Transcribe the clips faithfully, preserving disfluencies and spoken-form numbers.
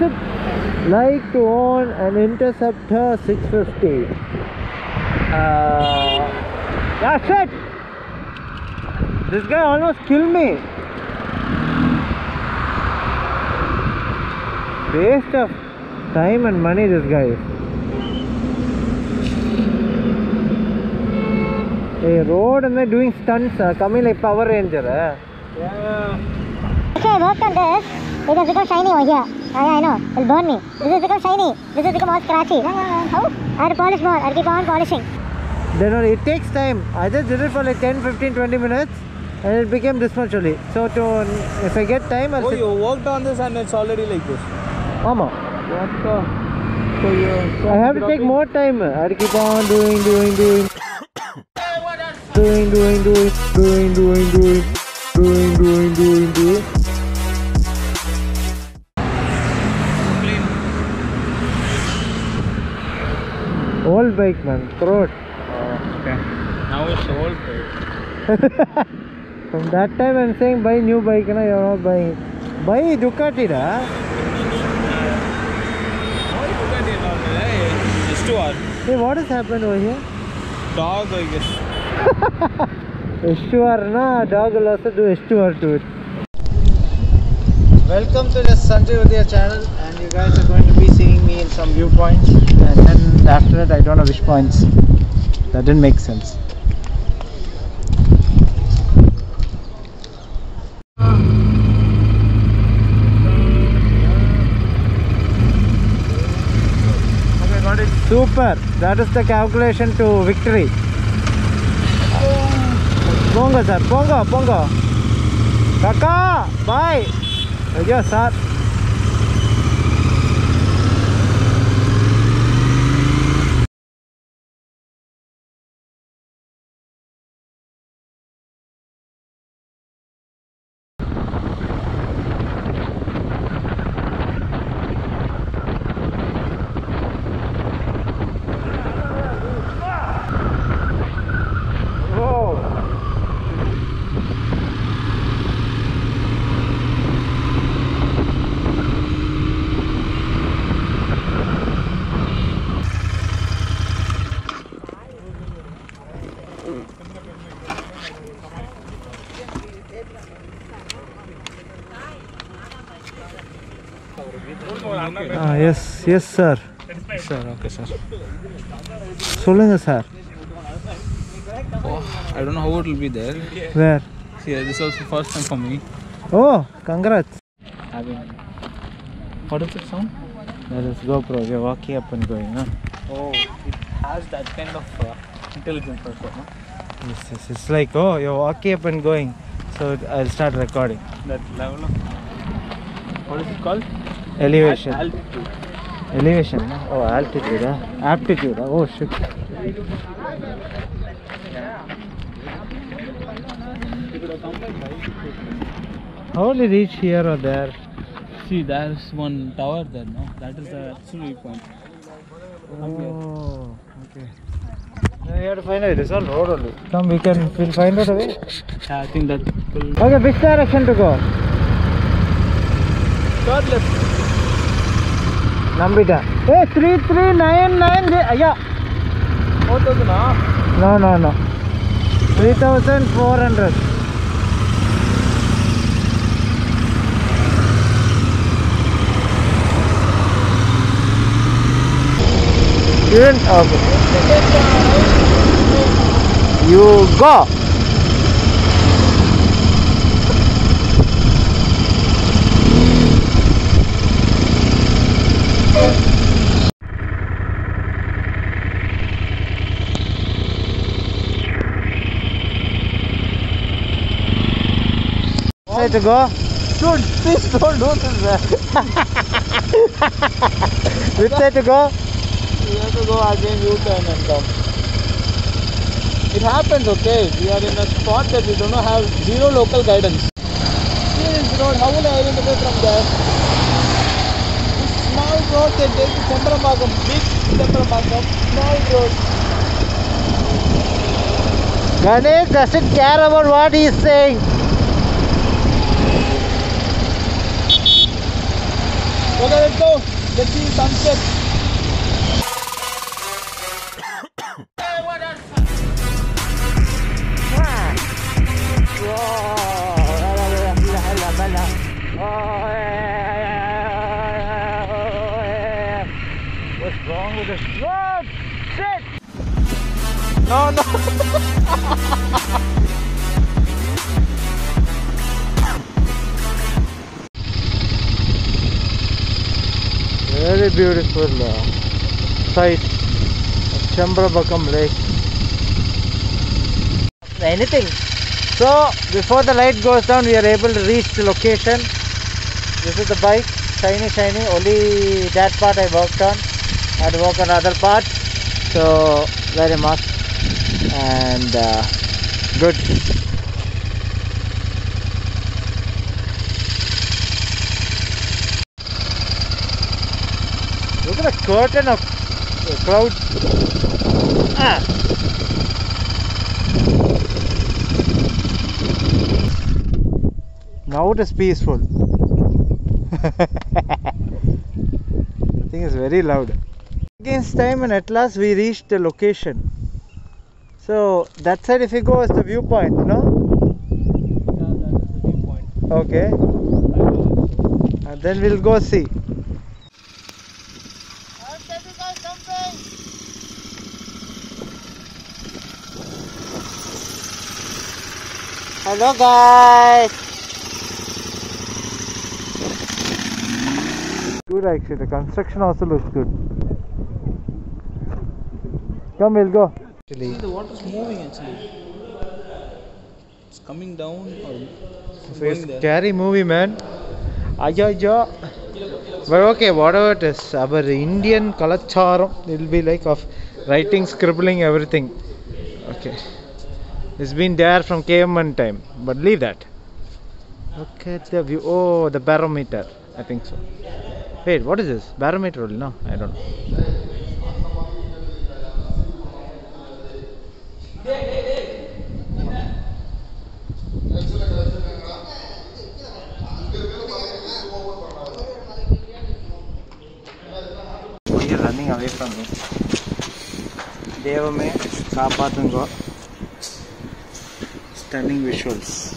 would like to own an Interceptor six fifty? Uh, that's it. This guy almost killed me. Waste of time and money, this guy. Hey, road and they're doing stunts. Coming like Power Ranger. Eh? Yeah. Okay, road contest. It has become shiny over here. Yeah, I know. It'll burn me. This has become shiny. This has become all scratchy. How? I had to polish more. I'll keep on polishing. Then it takes time. I just did it for like ten, fifteen, twenty minutes. And it became this much only. So to, if I get time, I'll... Oh, you worked on this and it's already like this. Mama. What the... So you... I have to take more time. I have to keep on doing, doing, doing. Doing, doing, doing, doing, doing, doing, doing, doing, doing, doing. Old bike, man. Throw it. Okay. Now it's old bike. From that time I'm saying buy new bike, na you're not buying. Buy Ducati, da. Why Ducati not? It's too hard. Hey, what has happened over here? Dog, I guess. H two R, na? Dog will also do H two R to it. Welcome to the Satyaudhya channel, and you guys are going to be seeing me in some viewpoints, and then after that I don't know which points. That didn't make sense. Okay, got it. Super. That is the calculation to victory. Ponga sir, ponga, ponga. Kaka, bye. Yes, sir. Ah, yes, yes, sir. Yes, sir, okay, sir. Solunga, sir. Oh, I don't know how it will be there. Where? See, this is also first time for me. Oh, congrats. What is it sound? That is GoPro. We are walking up and going, huh? Oh, it has that kind of uh, intelligence also, huh? Yes, yes, it's like, oh, you're walking up and going. So it, I'll start recording. That level of... What is it called? Elevation. Al altitude. Elevation. Oh, altitude. Huh? Aptitude. Oh, shit. How will you reach here or there? See, there's one tower there, no? That is the absolute point. Oh, okay. No, you have to find out. It's on road only. Come, we can we'll find out a way. Yeah, I think that will... Okay, which direction to go? Third left. Nambita. Hey, three three nine nine. Yeah. four thousand, huh? No, no, no. three thousand four hundred. Even okay. You go. To go, dude. Please don't do this, man. Which side to go? We have to go again, U-turn and come. It happens, okay. We are in a spot that we don't know, have zero local guidance. This road, how will I identify from there? This small road can take to Chembarambakkam, big Chembarambakkam, small road. Ganesh doesn't care about what he is saying. Okay, let's go. Let's see sunset. Hey, what up? What's wrong with this? Oh, shit! No, no. Very beautiful uh, sight of Chembarambakkam Lake. Anything. So before the light goes down, we are able to reach the location. This is the bike, shiny shiny. Only that part I worked on. I had to work on other parts. So very much and uh, good. Look at the curtain of clouds. Ah. Now it is peaceful. I think it's very loud. Against time, and at last we reached the location. So that side, if you go, is the viewpoint, no? Yeah, that is the viewpoint. Okay. And then we'll go see. Hello guys! Good actually, the construction also looks good. Come, we'll go. See, the water is moving actually. It's coming down or it's going there. Scary movie, man. Aja, aja. But okay, whatever it is, our Indian kalacharam, it will be like of writing, scribbling, everything. Okay. It's been there from caveman time, but leave that. Look at the view. Oh, the barometer. I think so. Wait, what is this? Barometer? No, I don't know. They are running away from me. Devame, Kapatungo. Stunning visuals.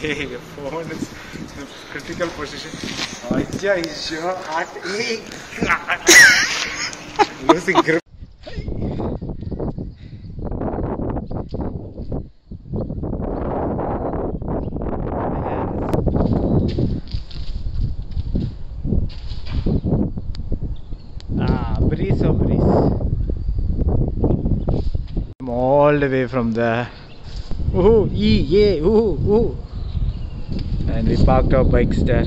Hey, the phone is in a critical position. Ajay is your heart. Losing grip. Breeze or breeze. I'm all the way from there. Ooh, ee, yeah, ooh, ooh. And we parked our bikes there.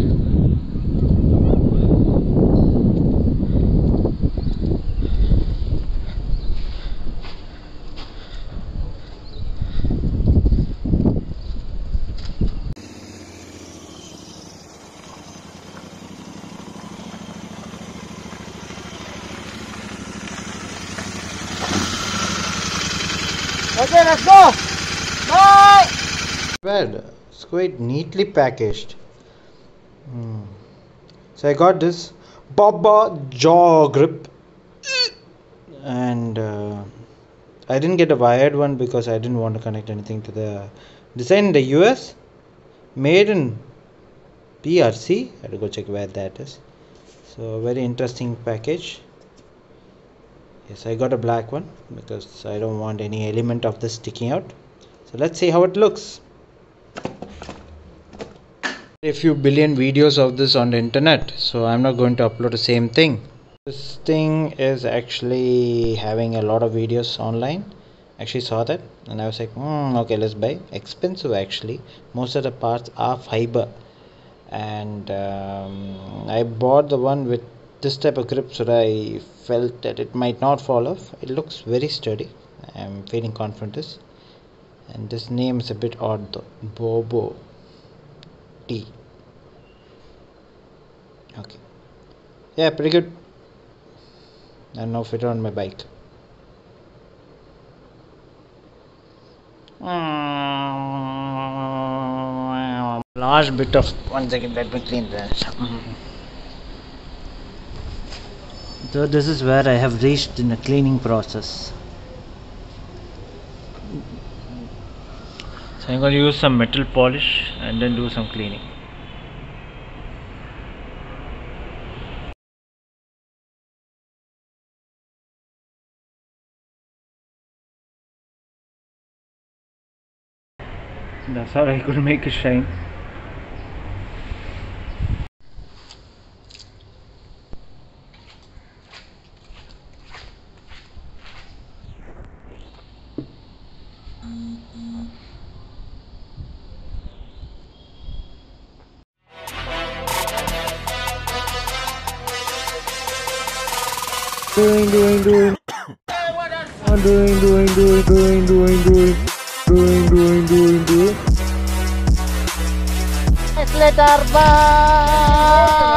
Okay, let's go! Bye! Bad. It's quite neatly packaged. Hmm. So I got this Boba Jaw grip. And uh, I didn't get a wired one because I didn't want to connect anything to the design in the U S. Made in P R C. I had to go check where that is. So very interesting package. Yes, I got a black one because I don't want any element of this sticking out. So let's see how it looks. A few billion videos of this on the internet, so I'm not going to upload the same thing. This thing is actually having a lot of videos online. Actually saw that and I was like, hmm, okay, let's buy. Expensive actually. Most of the parts are fiber, and um, I bought the one with this type of grip, so I felt that it might not fall off. It looks very sturdy. I'm feeling confident this. And this name is a bit odd though. Bobo T. Okay. Yeah, pretty good. And now fit on my bike. Mm. large bit of, one second, let me clean this. So this is where I have reached in the cleaning process. So I'm going to use some metal polish and then do some cleaning. That's how I could make it shine. Doing, doing, doing. I'm doing, doing, doing, doing, doing, doing, doing, doing, doing, doing. Later, bye.